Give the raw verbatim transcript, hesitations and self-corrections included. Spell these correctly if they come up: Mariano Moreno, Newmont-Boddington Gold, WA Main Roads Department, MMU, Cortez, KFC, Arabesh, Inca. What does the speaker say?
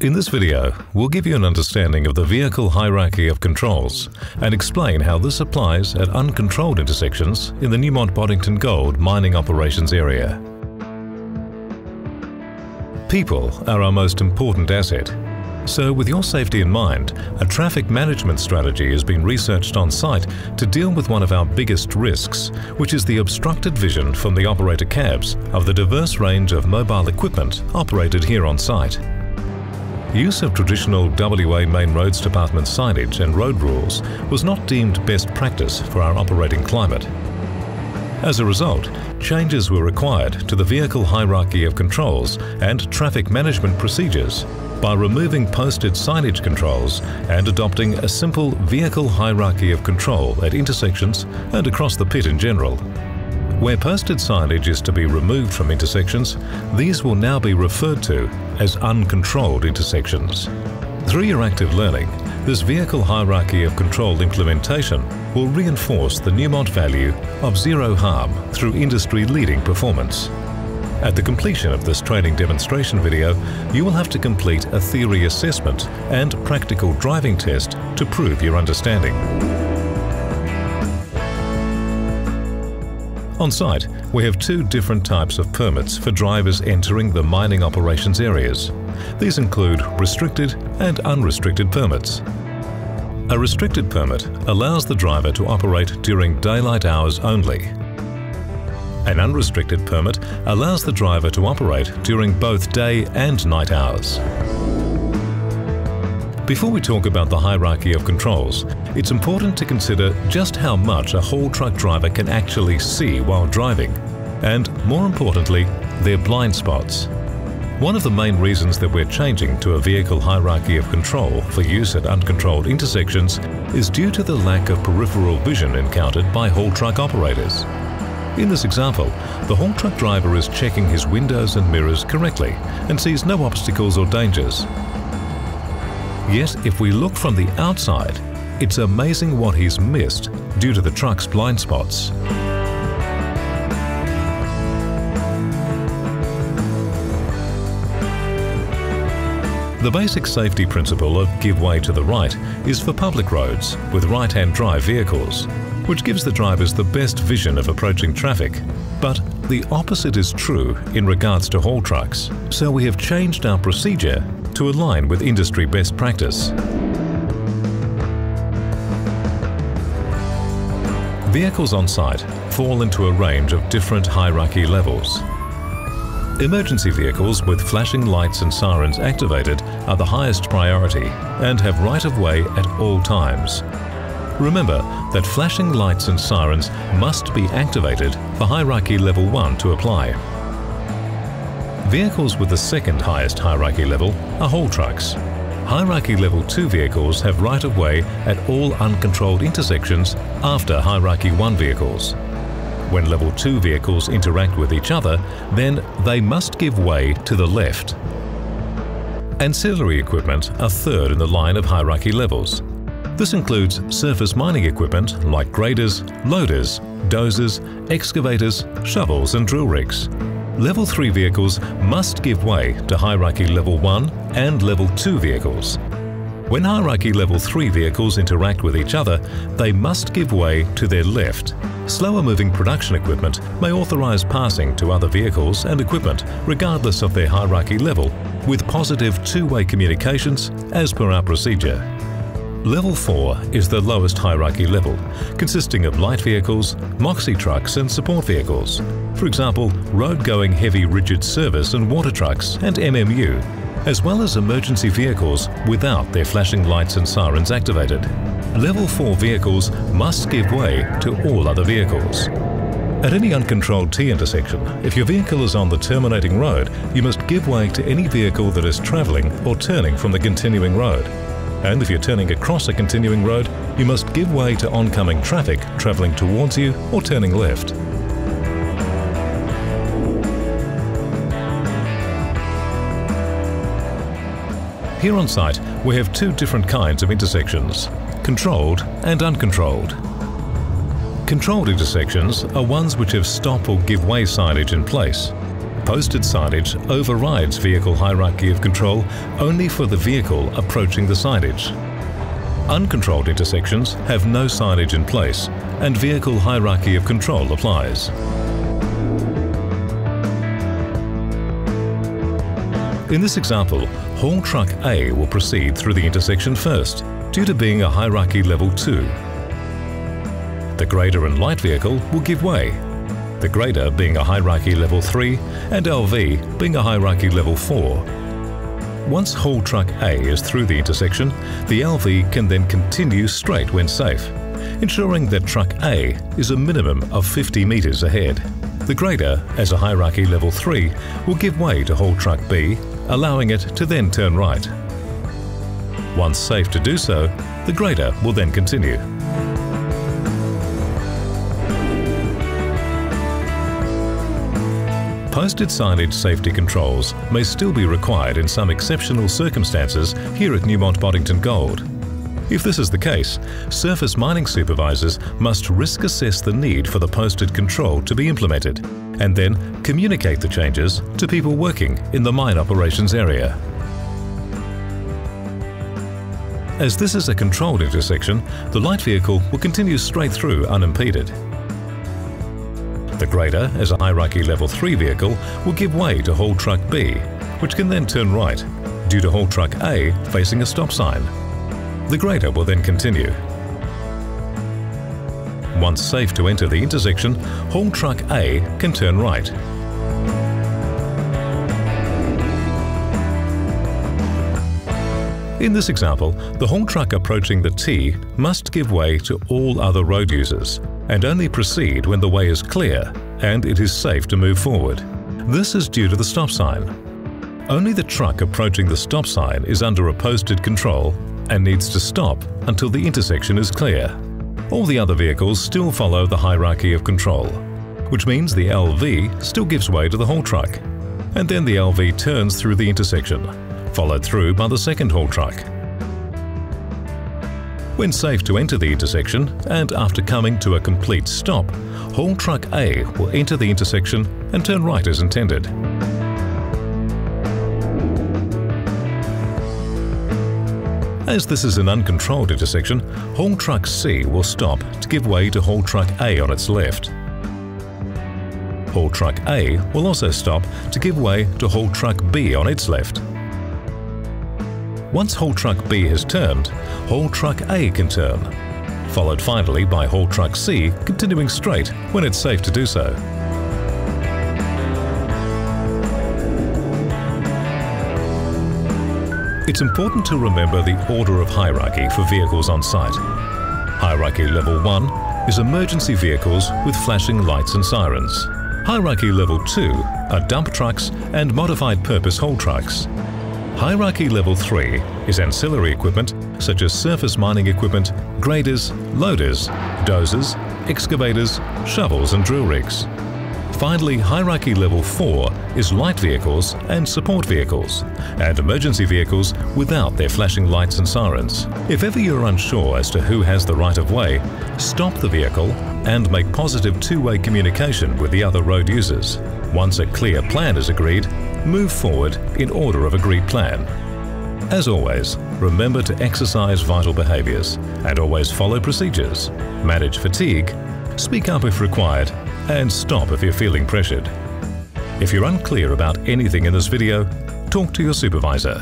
In this video, we'll give you an understanding of the vehicle hierarchy of controls and explain how this applies at uncontrolled intersections in the Newmont-Boddington Gold mining operations area. People are our most important asset. So with your safety in mind, a traffic management strategy has been researched on site to deal with one of our biggest risks, which is the obstructed vision from the operator cabs of the diverse range of mobile equipment operated here on site. Use of traditional W A Main Roads Department signage and road rules was not deemed best practice for our operating climate. As a result, changes were required to the vehicle hierarchy of controls and traffic management procedures by removing posted signage controls and adopting a simple vehicle hierarchy of control at intersections and across the pit in general. Where posted signage is to be removed from intersections, these will now be referred to as uncontrolled intersections. Through your active learning, this vehicle hierarchy of control implementation will reinforce the Newmont value of zero harm through industry-leading performance. At the completion of this training demonstration video, you will have to complete a theory assessment and practical driving test to prove your understanding. On site, we have two different types of permits for drivers entering the mining operations areas. These include restricted and unrestricted permits. A restricted permit allows the driver to operate during daylight hours only. An unrestricted permit allows the driver to operate during both day and night hours. Before we talk about the hierarchy of controls, it's important to consider just how much a haul truck driver can actually see while driving, and more importantly, their blind spots. One of the main reasons that we're changing to a vehicle hierarchy of control for use at uncontrolled intersections is due to the lack of peripheral vision encountered by haul truck operators. In this example, the haul truck driver is checking his windows and mirrors correctly and sees no obstacles or dangers. Yet, if we look from the outside, it's amazing what he's missed due to the truck's blind spots. The basic safety principle of give way to the right is for public roads with right-hand drive vehicles, which gives the drivers the best vision of approaching traffic. But the opposite is true in regards to haul trucks, so we have changed our procedure to align with industry best practice. Vehicles on site fall into a range of different hierarchy levels. Emergency vehicles with flashing lights and sirens activated are the highest priority and have right of way at all times. Remember that flashing lights and sirens must be activated for hierarchy level one to apply. Vehicles with the second highest hierarchy level are haul trucks. Hierarchy level two vehicles have right of way at all uncontrolled intersections after hierarchy one vehicles. When level two vehicles interact with each other, then they must give way to the left. Ancillary equipment are third in the line of hierarchy levels. This includes surface mining equipment like graders, loaders, dozers, excavators, shovels and drill rigs. Level three vehicles must give way to hierarchy level one and level two vehicles. When hierarchy level three vehicles interact with each other, they must give way to their left. Slower moving production equipment may authorize passing to other vehicles and equipment regardless of their hierarchy level, with positive two-way communications as per our procedure. Level four is the lowest hierarchy level, consisting of light vehicles, moxie trucks and support vehicles. For example, road-going heavy rigid service and water trucks and M M U, as well as emergency vehicles without their flashing lights and sirens activated. Level four vehicles must give way to all other vehicles. At any uncontrolled T intersection, if your vehicle is on the terminating road, you must give way to any vehicle that is travelling or turning from the continuing road. And if you're turning across a continuing road, you must give way to oncoming traffic travelling towards you or turning left. Here on site, we have two different kinds of intersections, controlled and uncontrolled. Controlled intersections are ones which have stop or give way signage in place. Posted signage overrides vehicle hierarchy of control only for the vehicle approaching the signage. Uncontrolled intersections have no signage in place and vehicle hierarchy of control applies. In this example, haul truck A will proceed through the intersection first, due to being a hierarchy level two. The grader and light vehicle will give way, the grader being a hierarchy level three and L V being a hierarchy level four. Once haul truck A is through the intersection, the L V can then continue straight when safe, ensuring that truck A is a minimum of fifty metres ahead. The grader, as a hierarchy level three, will give way to haul truck B, allowing it to then turn right. Once safe to do so, the grader will then continue. Posted signage safety controls may still be required in some exceptional circumstances here at Newmont-Boddington Gold. If this is the case, surface mining supervisors must risk assess the need for the posted control to be implemented and then communicate the changes to people working in the mine operations area. As this is a controlled intersection, the light vehicle will continue straight through unimpeded. The grader, as a hierarchy level three vehicle, will give way to haul truck B, which can then turn right, due to haul truck A facing a stop sign. The grader will then continue. Once safe to enter the intersection, haul truck A can turn right. In this example, the haul truck approaching the T must give way to all other road users and only proceed when the way is clear and it is safe to move forward. This is due to the stop sign. Only the truck approaching the stop sign is under a posted control and needs to stop until the intersection is clear. All the other vehicles still follow the hierarchy of control, which means the L V still gives way to the haul truck, and then the L V turns through the intersection, followed through by the second haul truck. When safe to enter the intersection and after coming to a complete stop, haul truck A will enter the intersection and turn right as intended. As this is an uncontrolled intersection, haul truck C will stop to give way to haul truck A on its left. Haul truck A will also stop to give way to haul truck B on its left. Once haul truck B has turned, haul truck A can turn, followed finally by haul truck C continuing straight when it's safe to do so. It's important to remember the order of hierarchy for vehicles on site. Hierarchy level one is emergency vehicles with flashing lights and sirens. Hierarchy level two are dump trucks and modified purpose haul trucks. Hierarchy level three is ancillary equipment such as surface mining equipment, graders, loaders, dozers, excavators, shovels and drill rigs. Finally, hierarchy level four is light vehicles and support vehicles, and emergency vehicles without their flashing lights and sirens. If ever you're unsure as to who has the right of way, stop the vehicle and make positive two-way communication with the other road users. Once a clear plan is agreed, move forward in order of agreed plan. As always, remember to exercise vital behaviours and always follow procedures, manage fatigue, speak up if required, and stop if you're feeling pressured. If you're unclear about anything in this video, talk to your supervisor.